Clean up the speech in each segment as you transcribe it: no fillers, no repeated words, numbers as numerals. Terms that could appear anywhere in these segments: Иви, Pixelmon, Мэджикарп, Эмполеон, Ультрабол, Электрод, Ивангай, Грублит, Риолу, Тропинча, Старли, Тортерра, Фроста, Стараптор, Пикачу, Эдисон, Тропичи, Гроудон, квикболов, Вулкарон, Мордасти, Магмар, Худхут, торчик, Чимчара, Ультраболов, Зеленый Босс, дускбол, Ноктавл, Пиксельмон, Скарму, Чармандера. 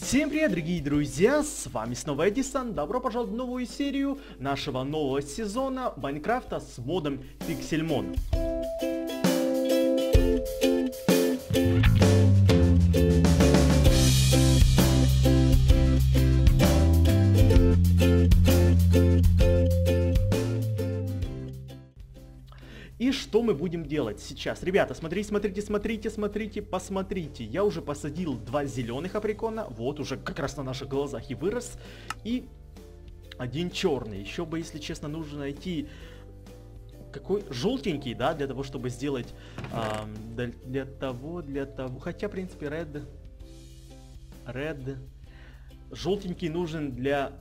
Всем привет, дорогие друзья, с вами снова Эдисон, добро пожаловать в новую серию нашего нового сезона Майнкрафта с модом Pixelmon. И что мы будем делать сейчас? Ребята, смотрите, я уже посадил 2 зеленых абрикона, вот уже как раз на наших глазах и вырос, и 1 черный. Еще бы, если честно, нужно найти какой желтенький, да, для того, чтобы сделать, хотя, в принципе, желтенький нужен для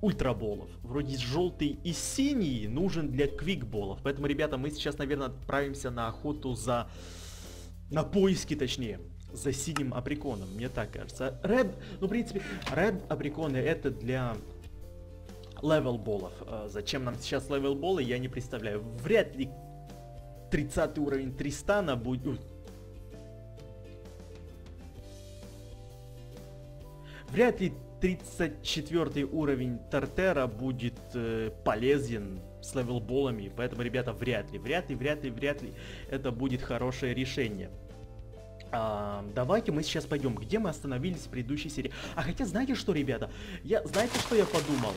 ультраболов. Вроде желтый и синий нужен для квикболов. Поэтому, ребята, мы сейчас, наверное, отправимся на охоту за... На поиски, точнее. За синим абриконом, мне так кажется. Ну, в принципе, абриконы это для левелболов. Зачем нам сейчас левелболы, я не представляю. Вряд ли 30 уровень Тристана будет... Вряд ли 34 уровень Тортерра будет полезен с левелболами, поэтому, ребята, вряд ли это будет хорошее решение. Давайте мы сейчас пойдем, где мы остановились в предыдущей серии. А хотя, знаете что, ребята, знаете что я подумал?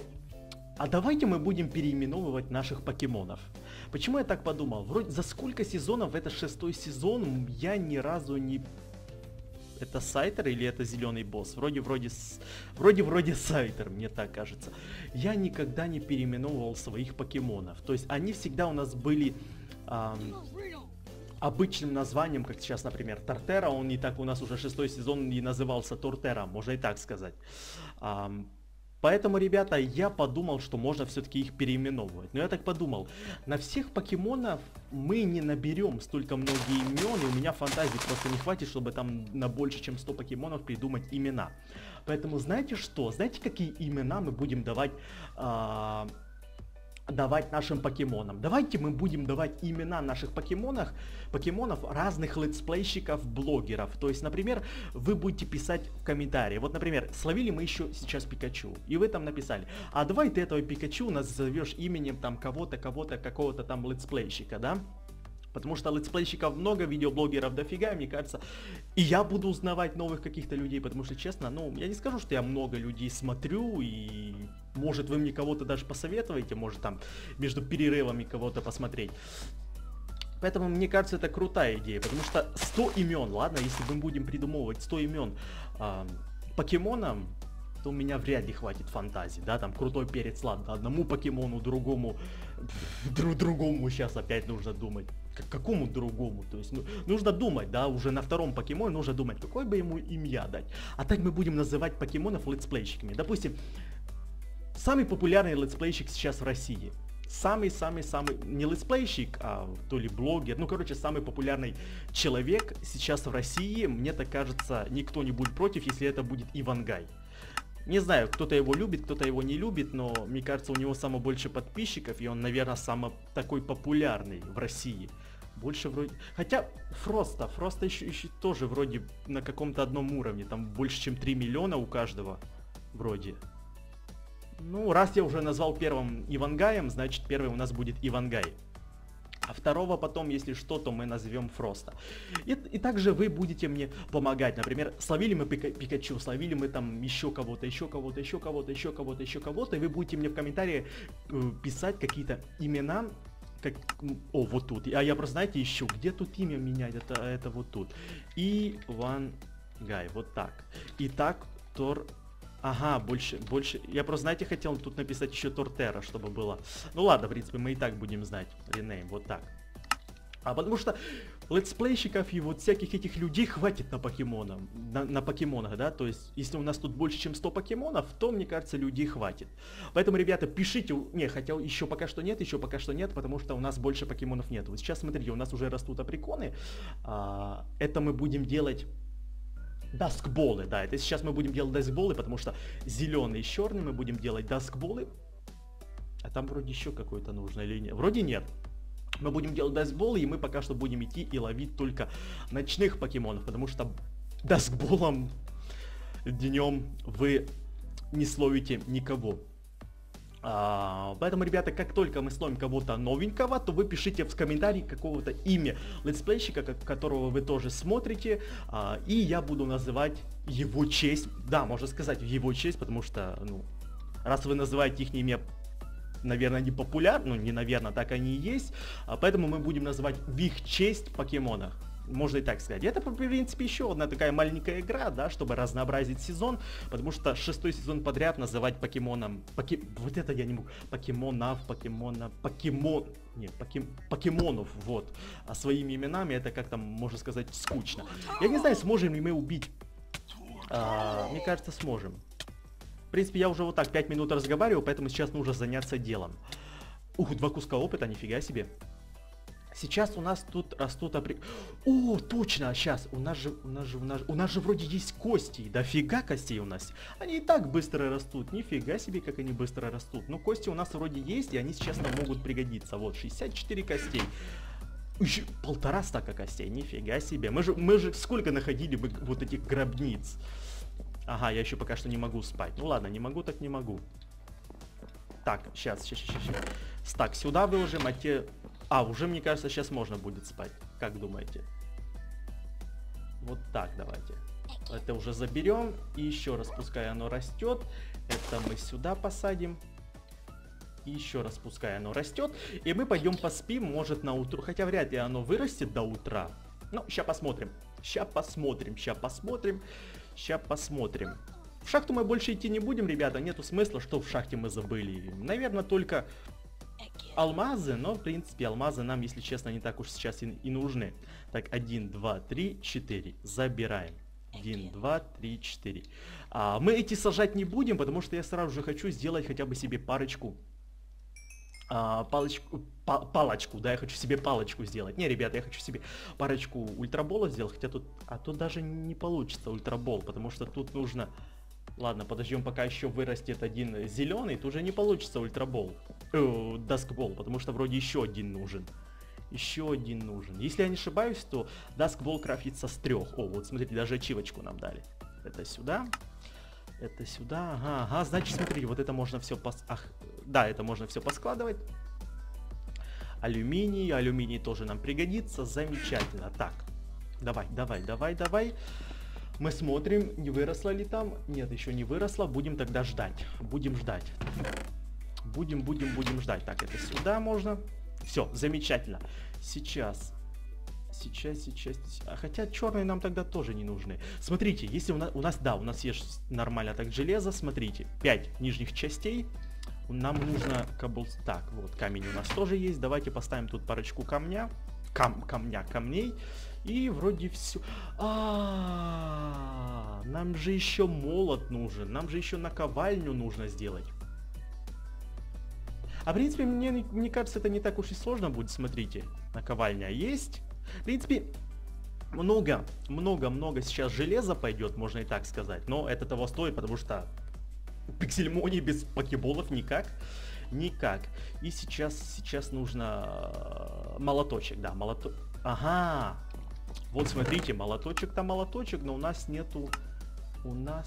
А давайте мы будем переименовывать наших покемонов. Почему я так подумал? Вроде за сколько сезонов, это 6-й сезон, я ни разу не... Это Сайтер или это Зеленый Босс? Вроде Сайтер, мне так кажется. Я никогда не переименовывал своих покемонов. То есть они всегда у нас были обычным названием, как сейчас, например, Тортерра. Он и так у нас уже 6-й сезон и назывался Тортерра, можно и так сказать. Поэтому, ребята, я подумал, что можно все-таки их переименовывать. Но я так подумал, на всех покемонов мы не наберем столько много имен, и у меня фантазии просто не хватит, чтобы там на больше, чем 100 покемонов придумать имена. Поэтому знаете что? Знаете, какие имена мы будем давать, нашим покемонам? Давайте мы будем давать имена наших покемонов разных летсплейщиков, блогеров. То есть, например, вы будете писать в комментарии. Вот, например, словили мы еще сейчас Пикачу, и вы там написали: а давай ты этого Пикачу назовешь именем там какого-то там летсплейщика, да? Потому что летсплейщиков много, видеоблогеров дофига, мне кажется. И я буду узнавать новых каких-то людей, потому что, честно, ну, я не скажу, что я много людей смотрю, и может вы мне кого-то даже посоветуете, может там между перерывами кого-то посмотреть. Поэтому, мне кажется, это крутая идея, потому что 100 имен, ладно, если мы будем придумывать 100 имен покемонам, то у меня вряд ли хватит фантазии, да, там крутой перец, ладно, одному покемону, другому сейчас опять нужно думать. Какому другому? То есть, ну, нужно думать, да, уже на втором покемоне нужно думать, какое бы ему имя дать. А так мы будем называть покемонов летсплейщиками. Допустим, самый популярный летсплейщик сейчас в России. Самый, не летсплейщик, а то ли блогер, ну, короче, самый популярный человек сейчас в России. Мне так кажется, никто не будет против, если это будет Ивангай. Не знаю, кто-то его любит, кто-то его не любит, но мне кажется, у него самое больше подписчиков, и он, наверное, самый такой популярный в России. Больше вроде... Хотя Фроста еще тоже вроде на каком-то одном уровне, там больше чем 3 миллиона у каждого, вроде. Ну, раз я уже назвал первым Ивангаем, значит первый у нас будет Ивангай. А второго потом, если что, то мы назовем Фроста. И также вы будете мне помогать. Например, словили мы Пикачу, словили мы там еще кого-то, и вы будете мне в комментарии писать какие-то имена. О, вот тут. А я просто, знаете, ищу, где тут имя менять, это вот тут. Ивангай, вот так. Итак, Ага, больше. Я просто, знаете, хотел тут написать еще Тортерра, чтобы было. Ну ладно, в принципе, мы и так будем знать. Ренейм, вот так. А потому что летсплейщиков и вот всяких этих людей хватит на покемонах. На покемонах, да? То есть, если у нас тут больше, чем 100 покемонов, то, мне кажется, людей хватит. Поэтому, ребята, пишите. Не, хотя еще пока что нет, потому что у нас больше покемонов нет. Вот сейчас, смотрите, у нас уже растут абриконы. Это мы будем делать... Дускболы, да, это сейчас мы будем делать дускболы, потому что зеленый и черный мы будем делать дускболы. А там вроде еще какой-то нужно или нет? Вроде нет. Мы будем делать дускболы, и мы пока что будем идти и ловить только ночных покемонов, потому что дускболом днем вы не словите никого. Поэтому, ребята, как только мы словим кого-то новенького, то вы пишите в комментарии какого-то имя летсплейщика, которого вы тоже смотрите, и я буду называть его честь. Да, можно сказать в его честь, потому что, ну, раз вы называете их имя, наверное, не популярно, ну, не наверное, так они и есть, поэтому мы будем называть в их честь покемона. Можно и так сказать. Это, в принципе, еще одна такая маленькая игра, да, чтобы разнообразить сезон, потому что 6-й сезон подряд называть покемоном... Вот это я не могу... покемонов, вот, а своими именами, это как-то, можно сказать, скучно. Я не знаю, сможем ли мы убить... мне кажется, сможем. В принципе, я уже вот так 5 минут разговариваю, поэтому сейчас нужно заняться делом. Ух, 2 куска опыта, нифига себе. Сейчас у нас тут растут О, точно, сейчас, у нас же вроде есть кости, дофига костей у нас. Они и так быстро растут, нифига себе, как они быстро растут. Но кости у нас вроде есть, и они сейчас нам могут пригодиться. Вот, 64 костей. Еще 1,5 стака костей, нифига себе. Мы же сколько находили бы вот этих гробниц. Ага, я еще пока что не могу спать. Ну ладно, не могу, так не могу. Так, сейчас. Так, сюда выложим, а те... А, уже, мне кажется, сейчас можно будет спать. Как думаете? Вот так давайте. Это уже заберем. И еще раз, пускай оно растет. Это мы сюда посадим. И еще раз, пускай оно растет. И мы пойдем поспим, может, на утро. Хотя вряд ли оно вырастет до утра. Ну, ща посмотрим. В шахту мы больше идти не будем, ребята. Нету смысла, что в шахте мы забыли. Наверное, только... алмазы, но в принципе алмазы нам, если честно, не так уж сейчас и нужны. Так, 1, 2, 3, 4. Забираем. 1, 2, 3, 4. Мы эти сажать не будем, потому что я сразу же хочу сделать хотя бы себе парочку. Палочку, да, я хочу себе палочку сделать. Не, ребята, я хочу себе парочку ультраболов сделать, хотя тут... А тут даже не получится ультрабол, потому что тут нужно... Ладно, подождем, пока еще вырастет один зеленый, тут уже не получится ультрабол, дускбол, потому что вроде еще один нужен. Если я не ошибаюсь, то дускбол крафтится с 3. О, вот смотрите, даже ачивочку нам дали. Это сюда, ага, значит, смотрите, вот это можно все поскладывать. Алюминий тоже нам пригодится, замечательно. Так, давай. Мы смотрим, не выросла ли там. Нет, еще не выросла. Будем тогда ждать. Будем ждать. Так, это сюда можно. Все, замечательно. Сейчас. Хотя черные нам тогда тоже не нужны. Смотрите, если у нас есть нормально так железо. Смотрите, 5 нижних частей. Нам нужно каблук. Так, вот камень у нас тоже есть. Давайте поставим тут парочку камня. Камней. И вроде все. Нам же еще молот нужен. Нам же еще наковальню нужно сделать. А в принципе, мне кажется, это не так уж и сложно будет. Смотрите, наковальня есть. В принципе, много сейчас железа пойдет, можно и так сказать. Но это того стоит, потому что Пиксельмония без покеболов никак. И сейчас нужно молоточек, да, молоточек. Ага, вот смотрите, молоточек, но у нас нету, я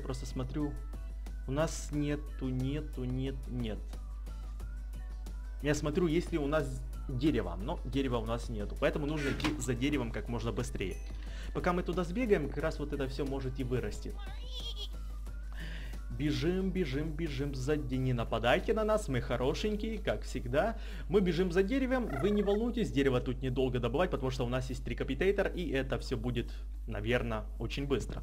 просто смотрю, у нас нет. Я смотрю, есть ли у нас дерево, но дерева у нас нету, поэтому нужно идти за деревом как можно быстрее. Пока мы туда сбегаем, как раз вот это все может и вырастет. Бежим, сзади, не нападайте на нас, мы хорошенькие, как всегда. Мы бежим за деревом, вы не волнуйтесь, дерево тут недолго добывать, потому что у нас есть трикапитейтор, и это все будет, наверное, очень быстро.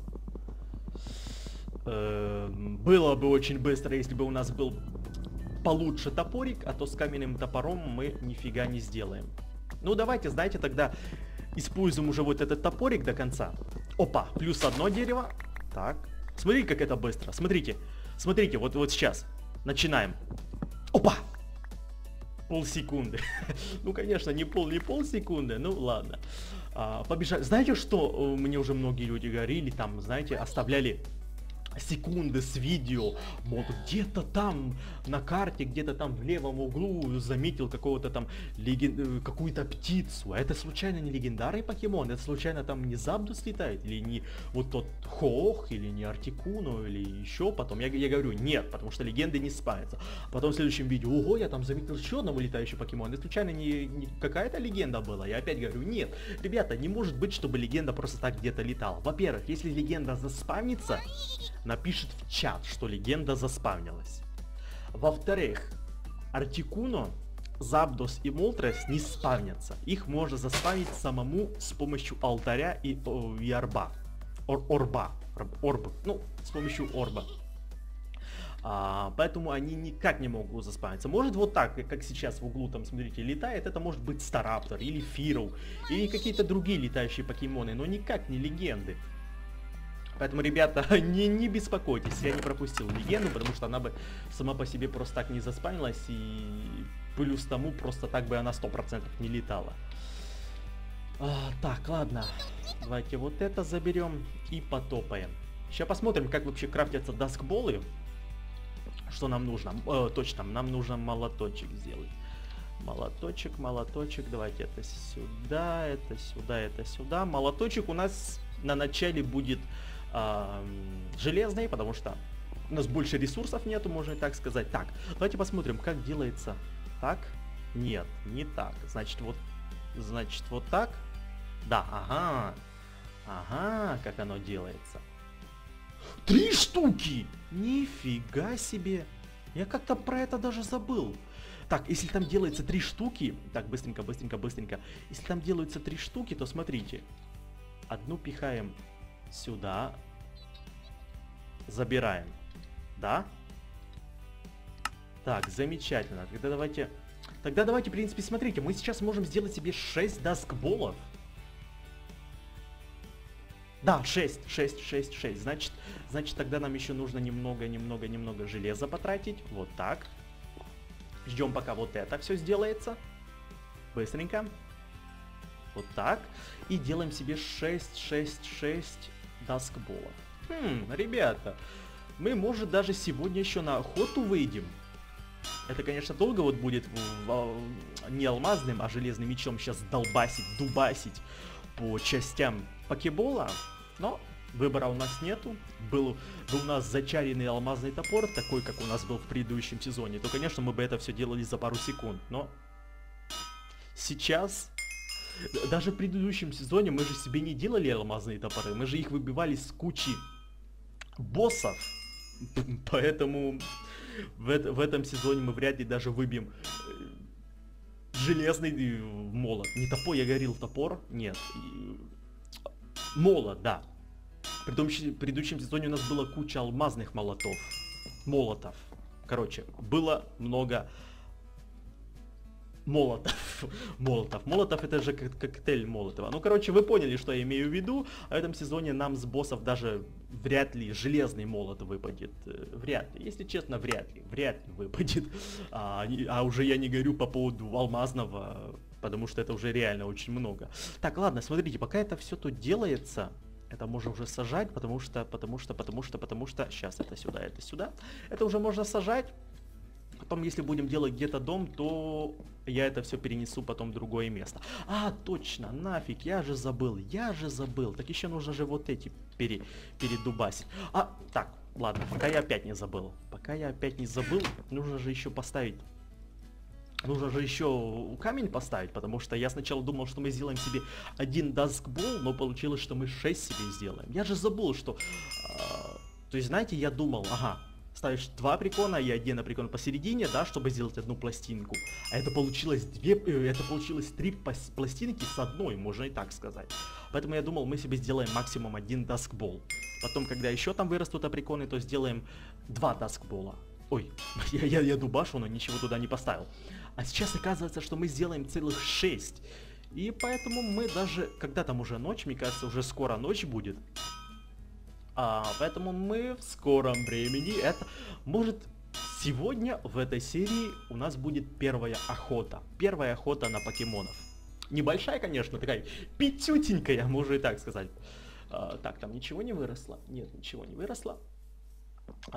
Было бы очень быстро, если бы у нас был получше топорик, а то с каменным топором мы нифига не сделаем. Ну давайте, знаете, тогда используем уже вот этот топорик до конца. Опа, плюс одно дерево. Так. Смотрите, как это быстро. Смотрите, вот сейчас. Начинаем. Опа! Полсекунды. Ну, конечно, не полсекунды, ну ладно. Побежали. Знаете, что мне уже многие люди говорили, там, знаете, оставляли секунды с видео, мол, где-то там на карте, где-то там в левом углу заметил какого-то там какую-то птицу. А это случайно не легендарный покемон? Это случайно там не Замдос летает? Или не вот тот Хох, или не Артикуно, или еще потом? Я говорю, нет, потому что легенды не спаются. Потом в следующем видео, ого, я там заметил еще одного летающего покемона. Это случайно не какая-то легенда была? Я опять говорю, нет, ребята, не может быть, чтобы легенда просто так где-то летала. Во-первых, если легенда заспавнится, напишет в чат, что легенда заспавнилась. Во-вторых, Артикуно, Замдос и Молтрес не спавнятся. Их можно заспавнить самому с помощью алтаря и орба. Орба. Ну, с помощью орба. Поэтому они никак не могут заспавниться. Может вот так, как сейчас в углу там, смотрите, летает, это может быть Стараптор или Фироу, или какие-то другие летающие покемоны, но никак не легенды. Поэтому, ребята, не беспокойтесь, я не пропустил легенду, потому что она бы сама по себе просто так не заспавнилась, и плюс тому просто так бы она 100% не летала. Так, ладно, давайте вот это заберем и потопаем. Сейчас посмотрим, как вообще крафтятся дускболы. Что нам нужно? Точно, нам нужно молоточек сделать. Молоточек, давайте это сюда, это сюда. Молоточек у нас на начале будет железный, потому что у нас больше ресурсов нету, можно и так сказать. Так, давайте посмотрим, как делается. Так, нет, не так. Значит, вот так. Да, ага. Ага, как оно делается. 3 штуки! Нифига себе! Я как-то про это даже забыл. Так, если там делается 3 штуки... Так, быстренько. Если там делаются 3 штуки, то смотрите. Одну пихаем сюда. Забираем. Да? Так, замечательно. Тогда давайте, в принципе, смотрите. Мы сейчас можем сделать себе 6 дускболов. Да, 6. Значит, тогда нам еще нужно немного железа потратить. Вот так. Ждем, пока вот это все сделается. Быстренько. Вот так. И делаем себе 6 дускболов. Ребята, мы, может, даже сегодня еще на охоту выйдем. Это, конечно, долго вот будет не алмазным, а железным мечом сейчас долбасить, дубасить по частям покебола, но выбора у нас нету. Был у нас зачаренный алмазный топор, такой, как у нас был в предыдущем сезоне, то, конечно, мы бы это все делали за пару секунд, но сейчас, даже в предыдущем сезоне мы же себе не делали алмазные топоры, мы же их выбивали с кучи боссов, поэтому в этом сезоне мы вряд ли даже выбьем... Железный молот. Не топор, я говорил топор. Нет. Молот, да. В предыдущем сезоне у нас была куча алмазных молотов. Короче, было много молотов. Молотов это же коктейль Молотова. Ну, короче, вы поняли, что я имею в виду. В этом сезоне нам с боссов даже вряд ли железный молот выпадет. Вряд ли. Если честно, вряд ли выпадет. А уже я не говорю по поводу алмазного, потому что это уже реально очень много. Так, ладно, смотрите, пока это все тут делается, это можно уже сажать, потому что сейчас это сюда. Это уже можно сажать. Потом, если будем делать где-то дом, то я это все перенесу потом в другое место. А, точно, нафиг, я же забыл. Так еще нужно же вот эти передубасить. А, так, ладно, пока я опять не забыл, нужно же еще поставить. Нужно же еще камень поставить, потому что я сначала думал, что мы сделаем себе 1 дускбол, но получилось, что мы 6 себе сделаем. Я же забыл, что... То есть, знаете, я думал, ага. Ставишь 2 прикона и 1 прикон посередине, да, чтобы сделать одну пластинку. А это получилось 3 пластинки с одной, можно и так сказать. Поэтому я думал, мы себе сделаем максимум 1 дускбол. Потом, когда еще там вырастут априконы, то сделаем 2 дускбола. Ой, я дубашу, но ничего туда не поставил. А сейчас оказывается, что мы сделаем целых 6. И поэтому мы даже, когда там уже ночь, мне кажется, уже скоро ночь будет. Поэтому мы в скором времени, это может сегодня в этой серии у нас будет первая охота на покемонов. Небольшая, конечно, такая пятютенькая, можно и так сказать. Так, там ничего не выросло, нет, ничего не выросло.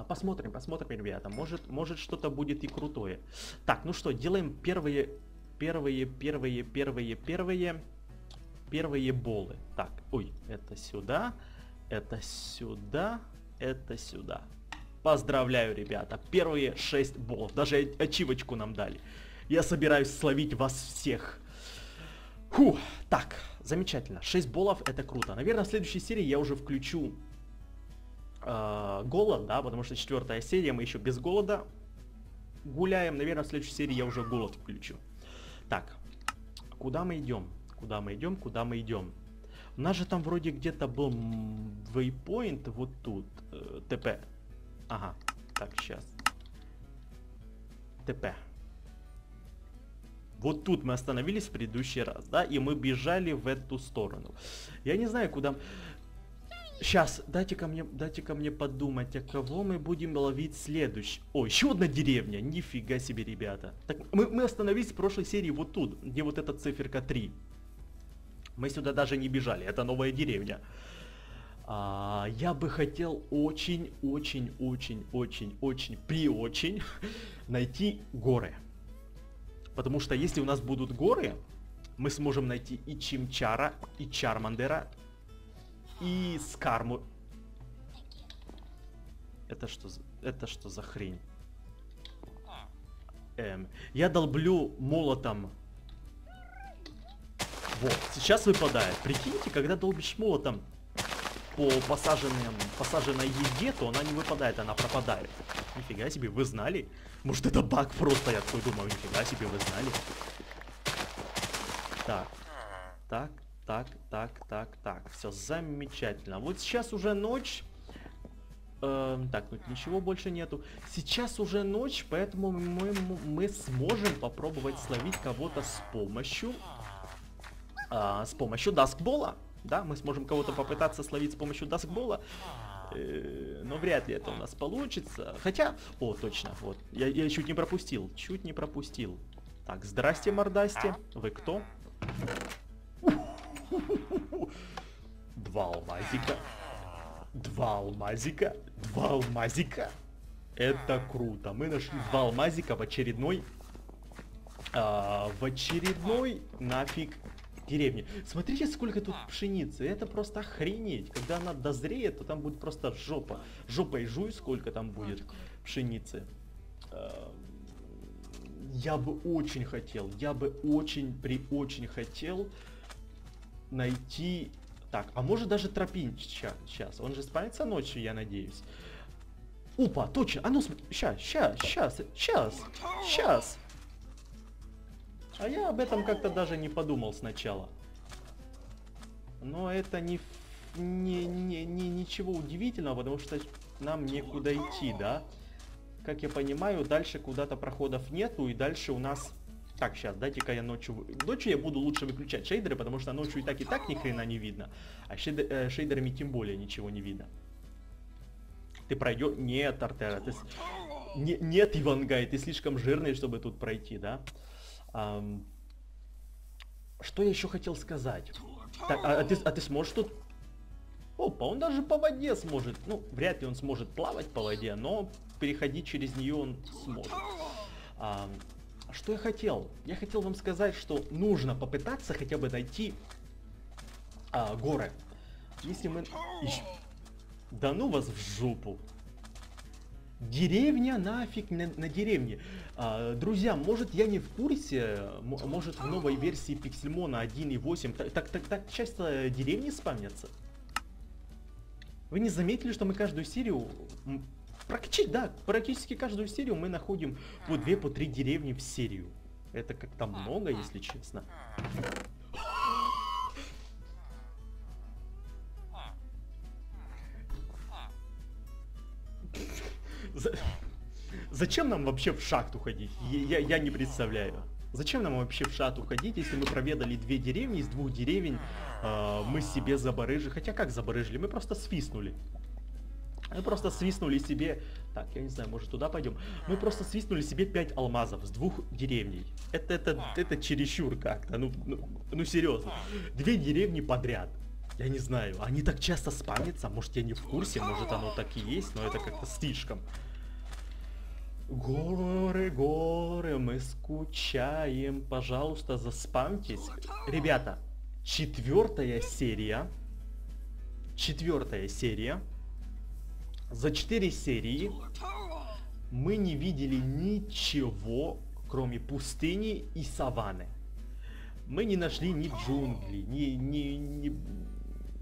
Посмотрим, ребята. Может что-то будет и крутое. Так, ну что, делаем первые болы. Так, ой, это сюда, это сюда, это сюда. Поздравляю, ребята, первые 6 болов. Даже ачивочку нам дали. Я собираюсь словить вас всех. Фух, так, замечательно. 6 болов, это круто. Наверное, в следующей серии я уже включу голод, да, потому что 4-я серия, мы еще без голода гуляем. Наверное, в следующей серии я уже голод включу. Так, куда мы идем? У нас же там вроде где-то был вейпоинт вот тут. ТП. Ага, так, сейчас. ТП. Вот тут мы остановились в предыдущий раз, да, и мы бежали в эту сторону. Я не знаю, куда... Сейчас, дайте-ка мне подумать, а кого мы будем ловить следующий. О, еще одна деревня, нифига себе, ребята. Так, мы остановились в прошлой серии вот тут, где вот эта циферка 3. Мы сюда даже не бежали, это новая деревня. Я бы хотел очень найти горы. Потому что если у нас будут горы, мы сможем найти и Чимчара, и Чармандера, и Скарму. Это что за хрень? Я долблю молотом. Вот, сейчас выпадает. Прикиньте, когда долбишь молотом по посаженной еде, то она не выпадает, она пропадает. Нифига себе, вы знали? Может, это баг просто, я такой думаю, нифига себе, вы знали? Так, так. Так, все замечательно. Вот сейчас уже ночь. Так, тут ничего больше нету. Сейчас уже ночь, поэтому мы сможем попробовать словить кого-то с помощью дускбола. Да, мы сможем кого-то попытаться словить с помощью дускбола. Но вряд ли это у нас получится. Хотя, о, точно, вот, я чуть не пропустил, Так, здрасте, Мордасти, вы кто? Два алмазика. Это круто. Мы нашли 2 алмазика в очередной... нафиг деревне. Смотрите, сколько тут пшеницы. Это просто охренеть. Когда она дозреет, то там будет просто жопа. Жопа и жуй, сколько там будет пшеницы. Я бы очень хотел. Я бы очень хотел... найти... Так, а может даже тропинчик. Сейчас, он же спается ночью, я надеюсь. Опа, точно, а ну смотри, сейчас. А я об этом как-то даже не подумал сначала. Но это ничего удивительного, потому что нам некуда идти, да? Как я понимаю, дальше куда-то проходов нету, и дальше у нас... Так, сейчас, дайте-ка я ночью... Ночью я буду лучше выключать шейдеры, потому что ночью и так ни хрена не видно. А шейдерами тем более ничего не видно. Ты пройдешь... Нет, Тортерра, ты... Нет, Ивангай, ты слишком жирный, чтобы тут пройти, да? Что я еще хотел сказать? Так, а ты сможешь тут... Опа, он даже по воде сможет. Ну, вряд ли он сможет плавать по воде, но переходить через нее он сможет. Что я хотел? Я хотел вам сказать, что нужно попытаться хотя бы найти горы. Если мы... Да ну вас в жопу. Деревня нафиг на деревне. Друзья, может я не в курсе, может в новой версии Pixelmon 1.8 так часто деревни спамятся? Вы не заметили, что мы каждую серию... Практически каждую серию мы находим по 2-3 деревни в серию. Это как-то много, если честно. Зачем нам вообще в шахту ходить? Я не представляю. Зачем нам вообще в шахту ходить, если мы проведали 2 деревни, из 2 деревень мы себе забарыжили. Хотя как забарыжили? Мы просто свистнули. Мы просто свистнули себе... Так, я не знаю, может туда пойдем? Мы просто свистнули себе 5 алмазов с 2 деревней. Это чересчур как-то, ну серьезно. 2 деревни подряд. Я не знаю, они так часто спамятся, может я не в курсе, может оно так и есть, но это как-то слишком. Горы, горы, мы скучаем, пожалуйста, заспамьтесь. Ребята, 4-я серия. 4-я серия. За 4 серии мы не видели ничего, кроме пустыни и саванны. Мы не нашли ни джунглей,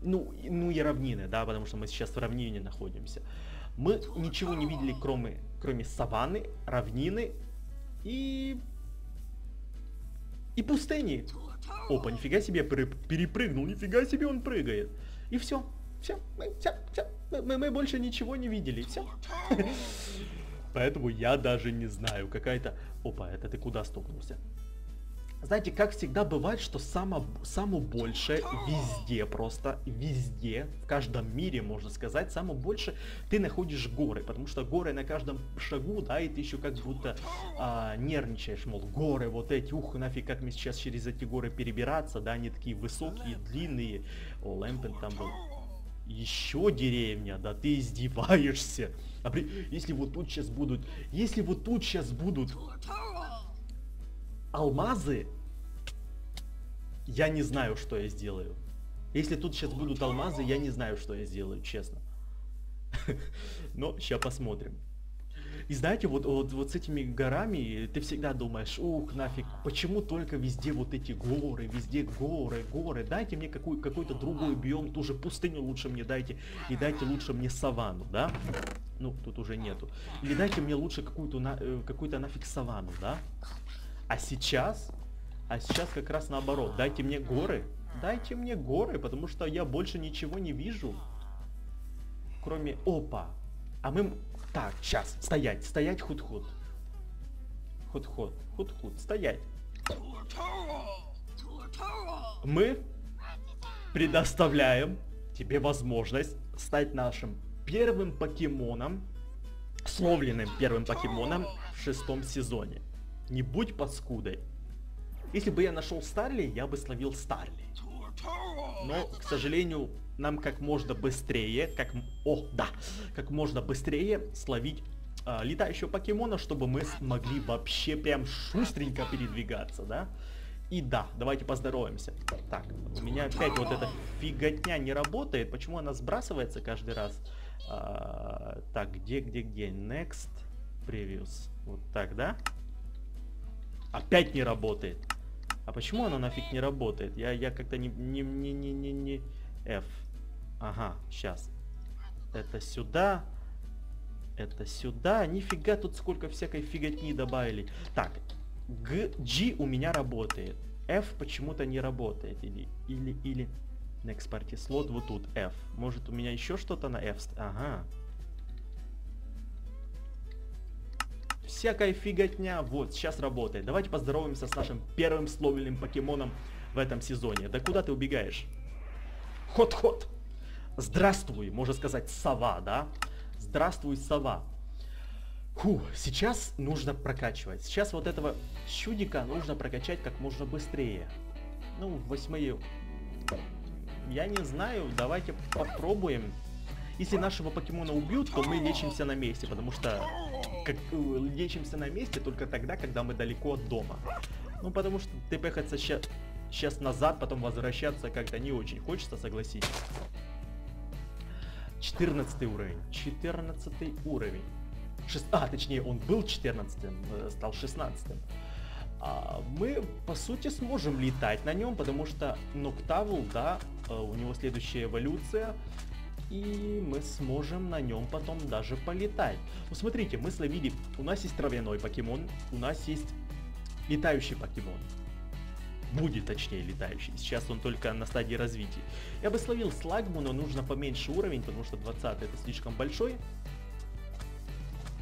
ну и равнины, да, потому что мы сейчас в равнине находимся. Мы ничего не видели, кроме саванны, равнины и пустыни. Опа, нифига себе, перепрыгнул, нифига себе он прыгает. И все, мы больше ничего не видели, все. Поэтому я даже не знаю, какая-то... Опа, это ты куда стукнулся? Знаете, как всегда бывает, что само больше везде, просто везде, в каждом мире, можно сказать, само больше ты находишь горы, потому что горы на каждом шагу, да, и ты еще как будто нервничаешь, мол, горы вот эти, ух, нафиг, как мне сейчас через эти горы перебираться, да, они такие высокие, длинные. О, Лэмпен там был. Еще деревня, да ты издеваешься. Если вот тут сейчас будут, алмазы, я не знаю, что я сделаю. Если тут сейчас будут алмазы, я не знаю, что я сделаю, честно. Но сейчас посмотрим. И знаете, вот с этими горами ты всегда думаешь, ух, нафиг, почему только везде вот эти горы, везде горы, горы. Дайте мне какой-то другой биом, ту же пустыню лучше мне дайте, и дайте лучше мне саванну, да? Ну, тут уже нету. Или дайте мне лучше какую-то нафиг саванну, да? А сейчас как раз наоборот. Дайте мне горы, потому что я больше ничего не вижу. Кроме... Опа! А мы... Так, сейчас, стоять, Худхут. Худхут, стоять. Мы предоставляем тебе возможность стать нашим первым покемоном, словленным первым покемоном в 6-м сезоне. Не будь паскудой. Если бы я нашел Старли, я бы словил Старли. Но, к сожалению, нам как можно быстрее, как можно быстрее словить летающего покемона, чтобы мы смогли вообще прям шустренько передвигаться, да? И да, давайте поздороваемся. Так, у меня опять вот эта фиготня не работает. Почему она сбрасывается каждый раз? Так, где? Next, Previous. Вот так, да? Опять не работает. А почему она нафиг не работает? Я как-то не F. Ага, сейчас. Это сюда. Это сюда. Нифига тут сколько всякой фиготни добавили. Так, G у меня работает. F почему-то не работает. Или Next Party Slot вот тут F. Может у меня еще что-то на F? Ага. Всякая фиготня. Вот, сейчас работает. Давайте поздороваемся с нашим первым словильным покемоном в этом сезоне. Да куда ты убегаешь? Ход-ход. Здравствуй, можно сказать, сова, да? Здравствуй, сова. Фу, сейчас нужно прокачивать. Сейчас вот этого чудика нужно прокачать как можно быстрее. Ну, 8-е... Я не знаю, давайте попробуем. Если нашего покемона убьют, то мы лечимся на месте, потому что... лечимся на месте только тогда, когда мы далеко от дома. Ну, потому что ты пехаться сейчас назад, потом возвращаться как-то не очень хочется, согласитесь. 14 уровень. 14 уровень. Точнее, он был 14-м, стал 16-м. Мы, по сути, сможем летать на нем, потому что Ноктавл, да, у него следующая эволюция. И мы сможем на нем потом даже полетать. Ну, смотрите, мы словили... У нас есть травяной покемон, у нас есть летающий покемон. Будет, точнее, летающий. Сейчас он только на стадии развития. Я бы словил Слагму, но нужно поменьше уровень, потому что 20 это слишком большой.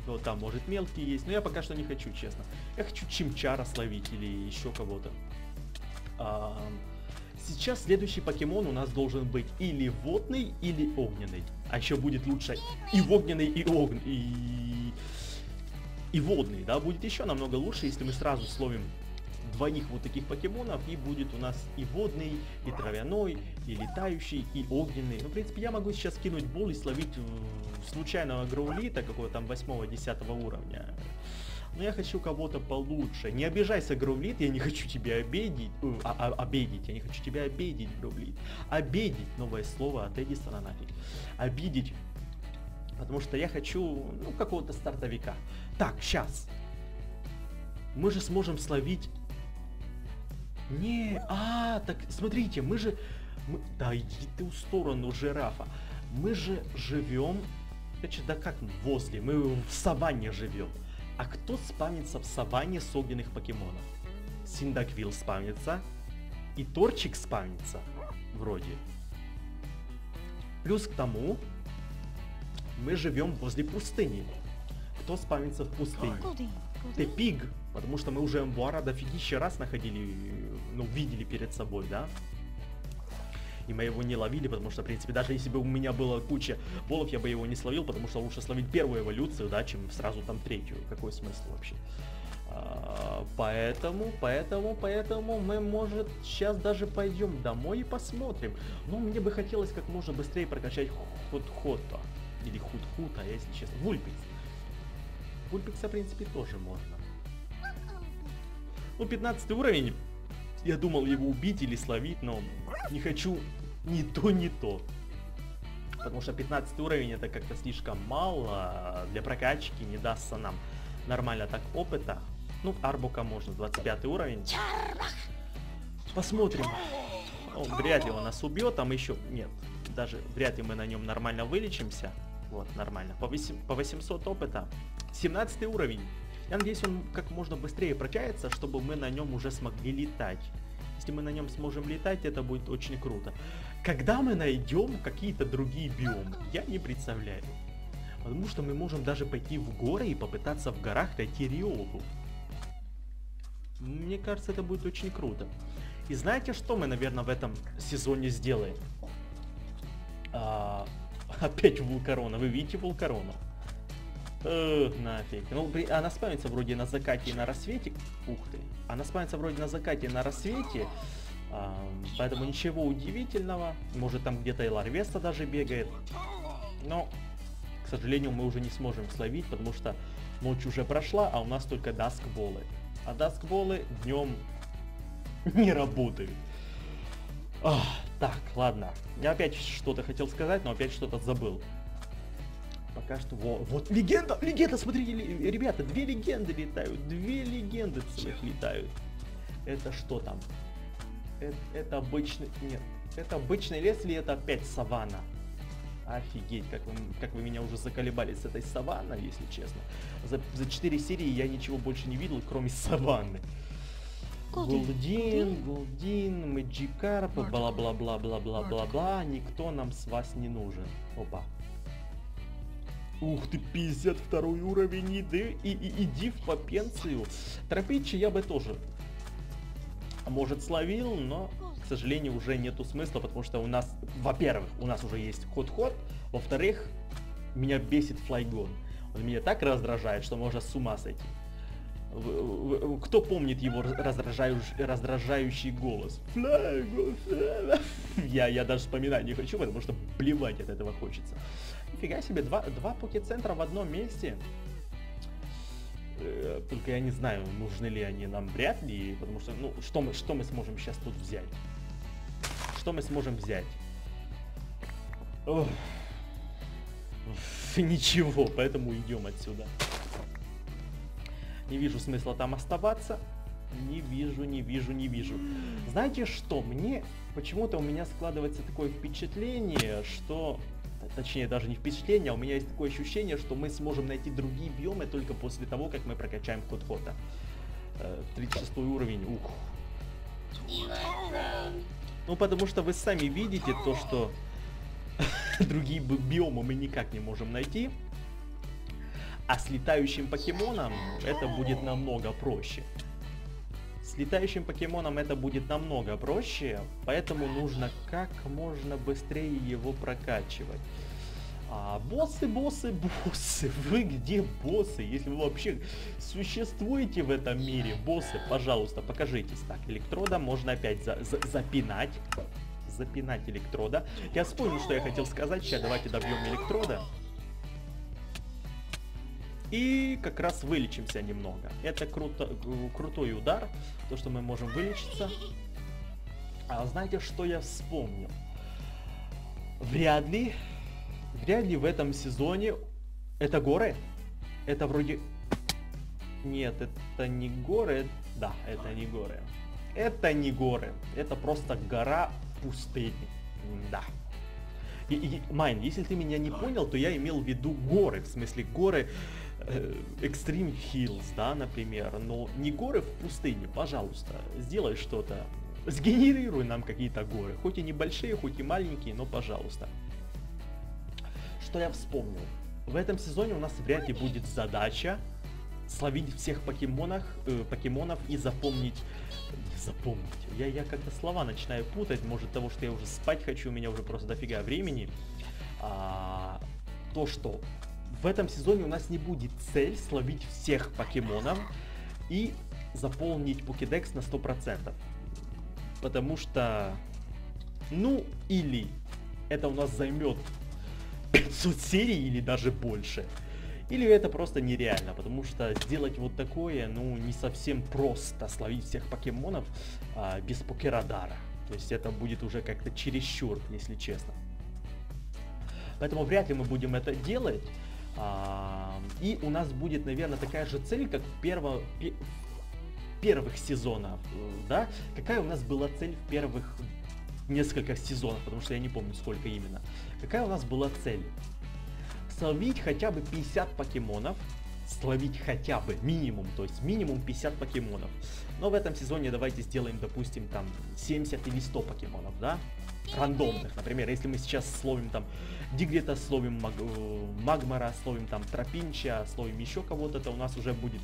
Но там, может, мелкий есть. Но я пока что не хочу, честно. Я хочу Чимчара словить или еще кого-то. Сейчас следующий покемон у нас должен быть или водный, или огненный. А еще будет лучше и огненный, и огненный, и водный, да, будет еще намного лучше, если мы сразу словим двоих вот таких покемонов, и будет у нас и водный, и травяной, и летающий, и огненный. Ну, в принципе, я могу сейчас кинуть бол и словить случайного Грублита, какого-то там 8-10 уровня. Но я хочу кого-то получше. Не обижайся, Грублит, я не хочу тебя обидеть. Я не хочу тебя обидеть, Грублит. Обидеть, новое слово от Эдисона нафиг. Обидеть. Потому что я хочу, ну, какого-то стартовика. Так, сейчас. Мы же сможем словить... Не, так, смотрите, мы же... Да иди ты в сторону, жирафа. Мы же живем... Да как возле, мы в саванне живем. А кто спавнится в саванне с огненных покемонов? Синдаквилл спавнится. И Торчик спавнится. Вроде. Плюс к тому... Мы живем возле пустыни. Кто спавнится в пустыне? Тепиг, потому что мы уже амбуара дофигища раз находили, ну, видели перед собой, да? И мы его не ловили, потому что, в принципе, даже если бы у меня была куча болов, я бы его не словил, потому что лучше словить первую эволюцию, да, чем сразу там третью. Какой смысл вообще? Поэтому мы, может, сейчас даже пойдем домой и посмотрим. Но мне бы хотелось как можно быстрее прокачать Худхута. Или Худхута, если честно. Вульпикс. Вульпикса, в принципе, тоже можно. Ну, 15 уровень. Я думал его убить или словить, но не хочу ни то, ни то. Потому что 15 уровень это как-то слишком мало для прокачки. Не дастся нам нормально так опыта. Ну, Арбука можно. 25 уровень. Посмотрим. О, вряд ли он нас убьет. Там еще... Нет. Даже вряд ли мы на нем нормально вылечимся. Вот, нормально. По 800 опыта. 17 уровень. Я надеюсь, он как можно быстрее прокачается, чтобы мы на нем уже смогли летать. Если мы на нем сможем летать, это будет очень круто. Когда мы найдем какие-то другие биомы, я не представляю. Потому что мы можем даже пойти в горы и попытаться в горах найти Риолу. Мне кажется, это будет очень круто. И знаете, что мы, наверное, в этом сезоне сделаем? Опять Вулкарона. Вы видите Вулкарона? Нафиг. Ну, она спавнится вроде на закате и на рассвете. Ух ты. Она спавнится вроде на закате и на рассвете. Поэтому ничего удивительного. Может, там где-то и Ларвеста даже бегает. Но, к сожалению, мы уже не сможем словить, потому что ночь уже прошла, а у нас только дускболы. А дускболы днем не работают. Так, ладно. Я опять что-то хотел сказать, но опять что-то забыл. Пока что... Вот легенда! Легенда! Смотрите, ребята, две легенды летают. Две легенды целых летают. Это что там? Это обычный... Нет. Это обычный лес или это опять саванна? Офигеть, как вы меня уже заколебали с этой саванной, если честно. За 4 серии я ничего больше не видел, кроме саванны. Голдин, Мэджикарп, бла-бла-бла-бла-бла-бла-бла, никто нам с вас не нужен. Опа. Ух ты, 52 уровень, иди в попенцию. Тропичи я бы тоже, может, словил, но, к сожалению, уже нету смысла, потому что у нас, во-первых, у нас уже есть ход-ход, во-вторых, меня бесит Флайгон. Он меня так раздражает, что можно с ума сойти. Кто помнит его раздражающий голос? Я даже вспоминать не хочу, потому что плевать от этого хочется. Нифига себе, два покет-центра в одном месте. Только я не знаю, нужны ли они нам, вряд ли. Потому что, ну, что мы сможем сейчас тут взять? Что мы сможем взять? Ничего, поэтому идем отсюда. Не вижу смысла там оставаться. Не вижу. Знаете что? Мне почему-то у меня складывается такое впечатление, что... Точнее, даже не впечатление, а у меня есть такое ощущение, что мы сможем найти другие биомы только после того, как мы прокачаем Худхута. 36 уровень. Ух. Ну, потому что вы сами видите то, что другие биомы мы никак не можем найти. А с летающим покемоном это будет намного проще. Поэтому нужно как можно быстрее его прокачивать. Боссы, вы где боссы? Если вы вообще существуете в этом мире, боссы, пожалуйста, покажитесь. Так, электрода можно опять запинать электрода. Я вспомнил, что я хотел сказать. Сейчас давайте добьем электрода. И как раз вылечимся немного. Это крутой удар, то, что мы можем вылечиться. А знаете, что я вспомнил? Вряд ли в этом сезоне... Это горы? Это вроде... Нет, это не горы. Да, это не горы. Это не горы. Это просто гора пустыни. Да. Майн, если ты меня не понял, то я имел в виду горы. В смысле горы... Extreme Hills, да, например. Но не горы в пустыне. Пожалуйста, сделай что-то. Сгенерируй нам какие-то горы. Хоть и небольшие, хоть и маленькие, но пожалуйста. Что я вспомнил. В этом сезоне у нас вряд ли будет задача словить всех покемонов и запомнить... Я как-то слова начинаю путать, может того, что я уже спать хочу, у меня уже просто дофига времени. То, что в этом сезоне у нас не будет цель словить всех покемонов и заполнить покедекс на 100%. Потому что... Ну, или это у нас займет 500 серий или даже больше. Или это просто нереально, потому что сделать вот такое, ну, не совсем просто словить всех покемонов без покерадара. То есть это будет уже как-то чересчур, если честно. Поэтому вряд ли мы будем это делать. И у нас будет, наверное, такая же цель, как в первых сезонах, да? Какая у нас была цель в первых несколько сезонов, потому что я не помню, сколько именно. Какая у нас была цель? Словить хотя бы 50 покемонов. Словить хотя бы минимум, то есть минимум 50 покемонов. Но в этом сезоне давайте сделаем, допустим, там 70 или 100 покемонов, да? Рандомных. Например, если мы сейчас словим там Дигрита, словим Магмара, словим там Тропинча, словим еще кого-то, то у нас уже будет...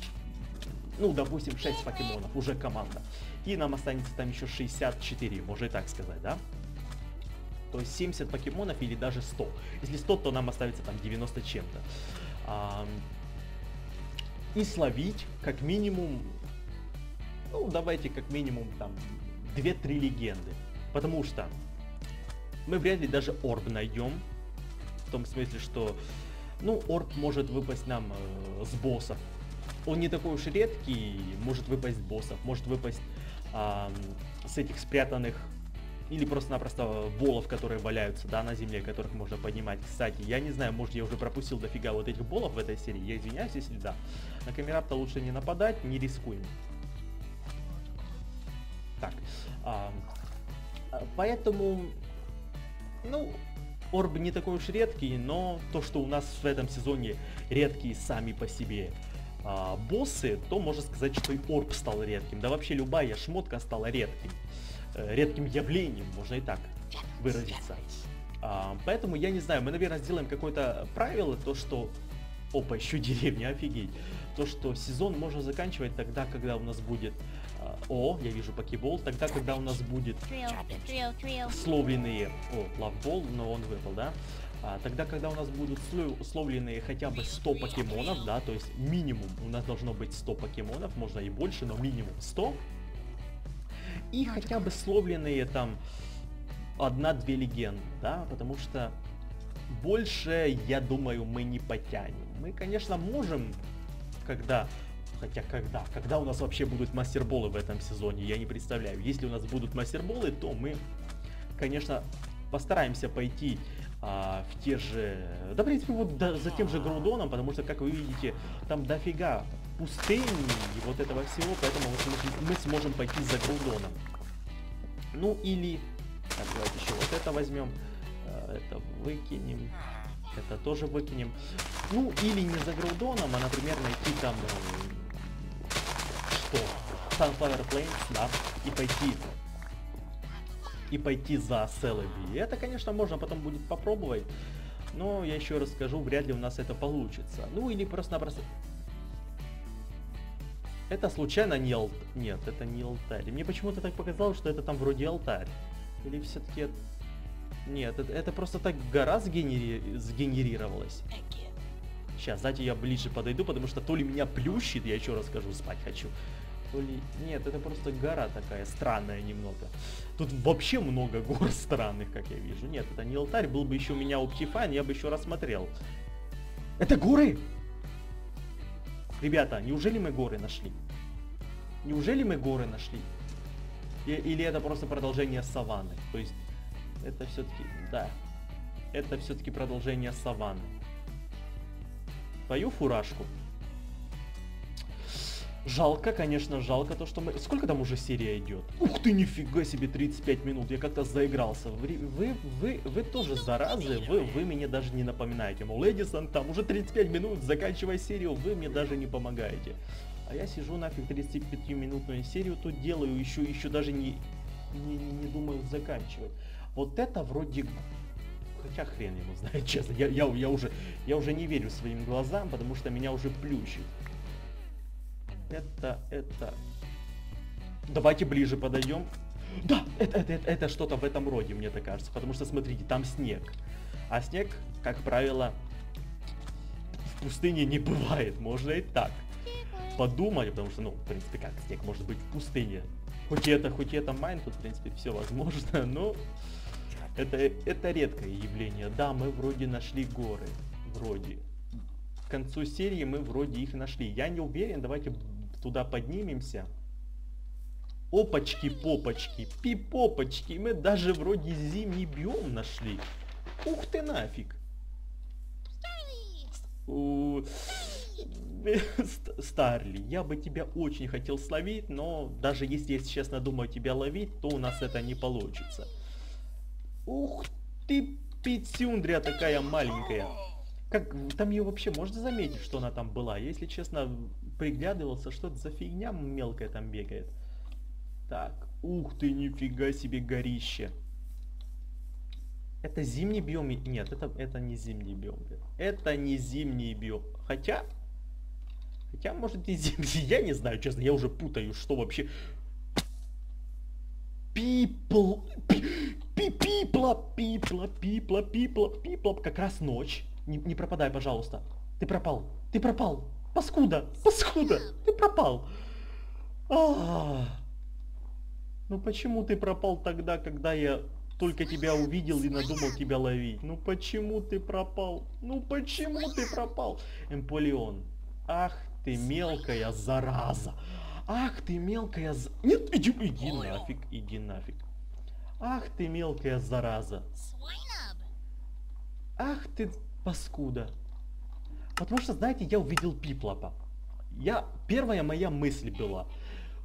Ну, допустим, 6 покемонов, уже команда. И нам останется там еще 64, можно и так сказать, да? То есть 70 покемонов или даже 100. Если 100, то нам оставится там 90 чем-то. И словить как минимум... Ну, давайте как минимум там 2-3 легенды. Потому что мы вряд ли даже орб найдем. В том смысле, что... Ну, орб может выпасть нам с боссов. Он не такой уж редкий, может выпасть боссов, может выпасть с этих спрятанных или просто-напросто болов, которые валяются, да, на земле, которых можно поднимать. Кстати, я не знаю, может я уже пропустил дофига вот этих болов в этой серии, я извиняюсь, если да. На камерапта лучше не нападать, не рискуем. Так, поэтому, ну... Орб не такой уж редкий, но то, что у нас в этом сезоне редкие сами по себе боссы, то можно сказать, что и орб стал редким. Да вообще любая шмотка стала редким. Редким явлением, можно и так выразиться. Поэтому я не знаю, мы, наверное, сделаем какое-то правило, то что... Опа, еще деревня, офигеть. То, что сезон можно заканчивать тогда, когда у нас будет... О, я вижу покебол. Тогда, когда у нас будет словленные... О, лавбол, но он выпал, да? Тогда, когда у нас будут словленные хотя бы 100 покемонов, да, то есть минимум у нас должно быть 100 покемонов, можно и больше, но минимум 100. И хотя бы словленные там 1-2 легенды, да, потому что больше, я думаю, мы не потянем. Мы, конечно, можем, когда... Хотя когда у нас вообще будут мастерболы в этом сезоне, я не представляю. Если у нас будут мастерболы, то мы, конечно, постараемся пойти в те же... Да, в принципе, вот за тем же Гроудоном, потому что, как вы видите, там дофига пустыни и вот этого всего, поэтому мы сможем пойти за Гроудоном. Ну, или... Так, давайте еще вот это возьмем. Это выкинем. Это тоже выкинем. Ну, или не за Гроудоном, а, например, найти там... Что? Sunflower Plains, да, и пойти... за Celebi. Это, конечно, можно потом будет попробовать, но я еще раз скажу, вряд ли у нас это получится. Ну или просто-напросто... Это случайно не алтарь? Нет, это не алтарь. Мне почему-то так показалось, что это там вроде алтарь. Или все-таки... Нет, это просто так гора сгенерировалась. Сейчас, знаете, я ближе подойду, потому что то ли меня плющит, я еще раз скажу, спать хочу. То ли... Нет, это просто гора такая, странная немного. Тут вообще много гор странных, как я вижу. Нет, это не алтарь, был бы еще у меня оптифайн, я бы еще рассмотрел. Это горы? Ребята, неужели мы горы нашли? Неужели мы горы нашли? Или это просто продолжение саванны? То есть, это все-таки... Да. Это все-таки продолжение саванны. Твою фуражку. Жалко, конечно, жалко то, что мы... Сколько там уже серия идет? Ух ты, нифига себе, 35 минут, я как-то заигрался. Вы тоже заразы, вы мне даже не напоминаете. Мол, Эдисон, там уже 35 минут, заканчивая серию, вы мне даже не помогаете. А я сижу нафиг 35-минутную серию, тут делаю, еще даже не думаю заканчивать. Вот это вроде... Хотя хрен ему знает, честно. Я уже не верю своим глазам, потому что меня уже плющит. Это... Давайте ближе подойдем. Да, это что-то в этом роде, мне так кажется. Потому что, смотрите, там снег. А снег, как правило, в пустыне не бывает. Можно и так подумать, потому что, ну, в принципе, как снег может быть в пустыне? Хоть это майн, тут, в принципе, все возможно, но... Это редкое явление. Да, мы вроде нашли горы. Вроде. К концу серии мы вроде их нашли. Я не уверен, давайте туда поднимемся. Опачки, попочки, пипопочки. Мы даже вроде зимний биом нашли. Ух ты нафиг. Старли, я бы тебя очень хотел словить, но даже если я сейчас надумаю тебя ловить, то у нас это не получится. Ух ты, пицюндря такая маленькая. Как там ее вообще можно заметить, что она там была? Если честно, приглядывался, что это за фигня мелкая там бегает. Так, ух ты, нифига себе горище. Это зимний биом? Нет, это не зимний биом. Это не зимний биом. Хотя, может и зимний, я не знаю, честно, я уже путаю, что вообще... Пиплап. Как раз ночь. Не пропадай, пожалуйста. Ты пропал. Паскуда. Ты пропал. Ну почему ты пропал тогда, когда я только тебя увидел и надумал тебя ловить? Ну почему ты пропал? Эмполеон. Ах ты мелкая зараза. Нет, иди нафиг. Ах ты мелкая зараза. Ах ты паскуда. Потому что, знаете, я увидел Пиплапа. Первая моя мысль была.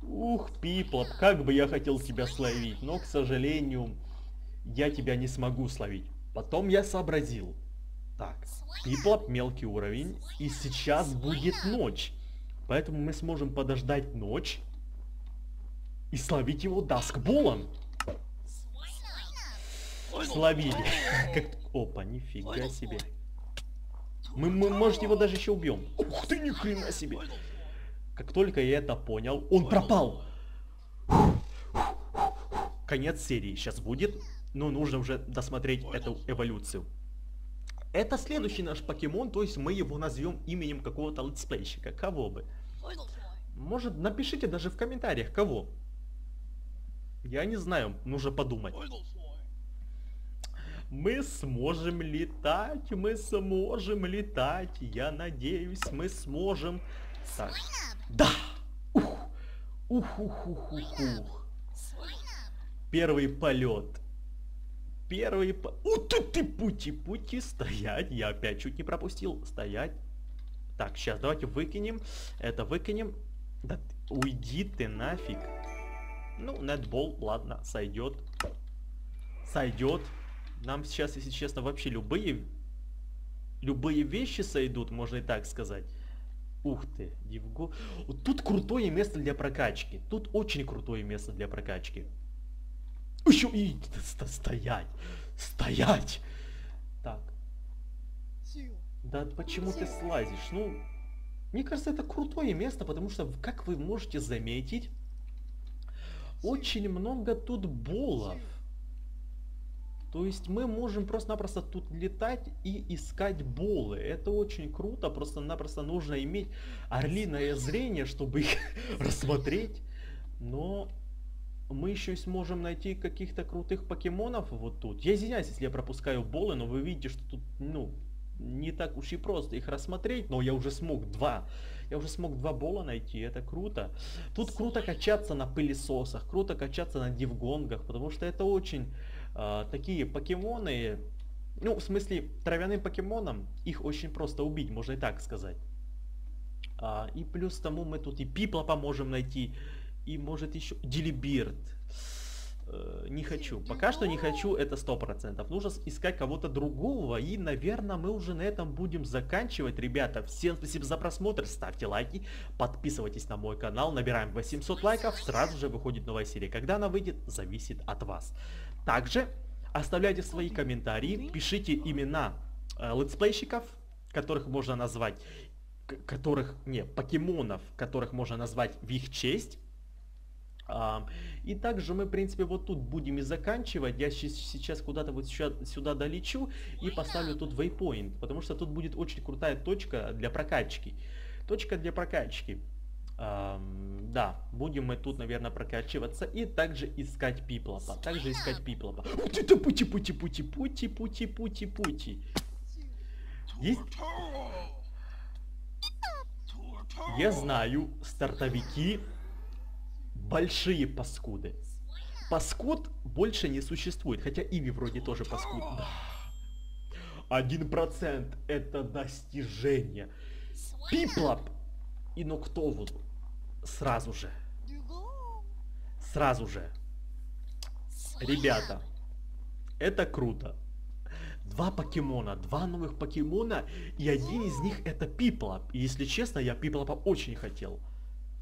Ух, Пиплап, как бы я хотел тебя словить. Но, к сожалению, я тебя не смогу словить. Потом я сообразил. Так, Пиплап мелкий уровень. И сейчас будет ночь. Поэтому мы сможем подождать ночь. И словить его дускболом. Словили. Опа, нифига себе. Мы, может, его даже еще убьем. Ух ты, ни хрена себе. Как только я это понял, он пропал. Конец серии сейчас будет, но нужно уже досмотреть эту эволюцию. Это следующий наш покемон, то есть мы его назовем именем какого-то летсплейщика. Кого бы? Может, напишите даже в комментариях, кого. Я не знаю, нужно подумать. Мы сможем летать, я надеюсь, мы сможем. Так. Да! Ух. Первый полет. Пути, стоять, я опять чуть не пропустил, стоять. Так, сейчас давайте выкинем. Да, уйди ты нафиг. Ну, нетбол, ладно, сойдет. Нам сейчас, если честно, вообще любые вещи сойдут, можно и так сказать. Ух ты, Дивго. Тут крутое место для прокачки. Тут очень крутое место для прокачки. Еще и стоять. Так. Да почему ты слазишь? Ну, мне кажется, это крутое место, потому что, как вы можете заметить, очень много тут болов. То есть мы можем просто-напросто тут летать и искать болы. Это очень круто, просто-напросто нужно иметь орлиное зрение, чтобы их рассмотреть. Но мы еще сможем найти каких-то крутых покемонов вот тут. Я извиняюсь, если я пропускаю болы, но вы видите, что тут, ну, не так уж и просто их рассмотреть. Но я уже смог два. Я уже смог два бола найти, это круто. Тут круто качаться на пылесосах, круто качаться на дивгонгах, потому что это очень такие покемоны, ну, в смысле, травяным покемонам их очень просто убить, можно и так сказать. И плюс тому мы тут и Пиплапа можем найти, и может еще Делибирд. Не хочу, пока что не хочу, это 100%. Нужно искать кого-то другого. И, наверное, мы уже на этом будем заканчивать, ребята. Всем спасибо за просмотр, ставьте лайки, подписывайтесь на мой канал. Набираем 800 лайков, сразу же выходит новая серия. Когда она выйдет, зависит от вас. Также оставляйте свои комментарии, пишите имена летсплейщиков, которых можно назвать, покемонов, которых можно назвать в их честь. И также мы, в принципе, вот тут будем и заканчивать. Я сейчас куда-то вот сюда долечу и поставлю тут вейпоинт, потому что тут будет очень крутая точка для прокачки. Да, будем мы тут, наверное, прокачиваться и также искать Пиплапа. Пути-пути-пути-пути-пути-пути-пути-пути. Есть? Я знаю, стартовики большие паскуды. Паскуд больше не существует, хотя Иви вроде тоже паскуд. 1% это достижение. Пиплап и Ноктавл сразу же. Ребята, это круто. Два покемона, два новых покемона, и один из них это Пиплап. И если честно, я Пиплапа очень хотел.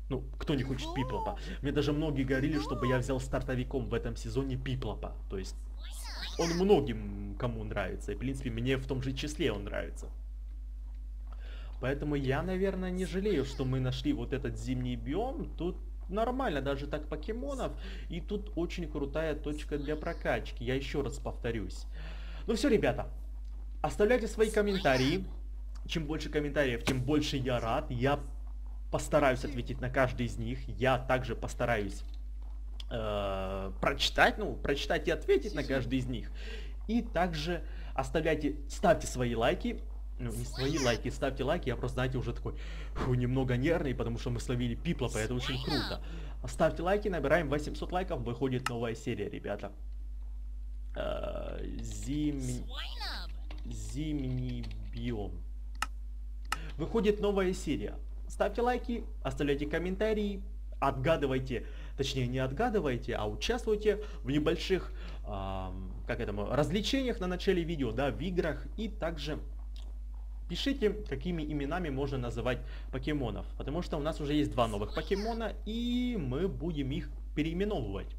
Ну, кто не хочет Пиплапа? Мне даже многие говорили, чтобы я взял стартовиком в этом сезоне Пиплапа. То есть он многим кому нравится. И, в принципе, мне в том же числе он нравится. Поэтому я, наверное, не жалею, что мы нашли вот этот зимний биом. Тут нормально даже так покемонов. И тут очень крутая точка для прокачки. Я еще раз повторюсь. Ну все, ребята. Оставляйте свои комментарии. Чем больше комментариев, тем больше я рад. Я постараюсь ответить на каждый из них. Я также постараюсь прочитать и ответить на каждый из них. И также ставьте свои лайки. Ну, не свои лайки, ставьте лайки. Я просто, знаете, уже такой, фу, немного нервный, потому что мы словили Пиплапа, это очень круто. Ставьте лайки, набираем 800 лайков, выходит новая серия, ребята. Зимний биом. Выходит новая серия. Ставьте лайки, оставляйте комментарии, отгадывайте, точнее не отгадывайте, а участвуйте в небольших развлечениях на начале видео, да, в играх. И также пишите, какими именами можно называть покемонов, потому что у нас уже есть два новых покемона, и мы будем их переименовывать.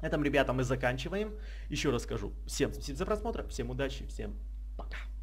На этом, ребята, мы заканчиваем. Еще раз скажу, всем спасибо за просмотр, всем удачи, всем пока.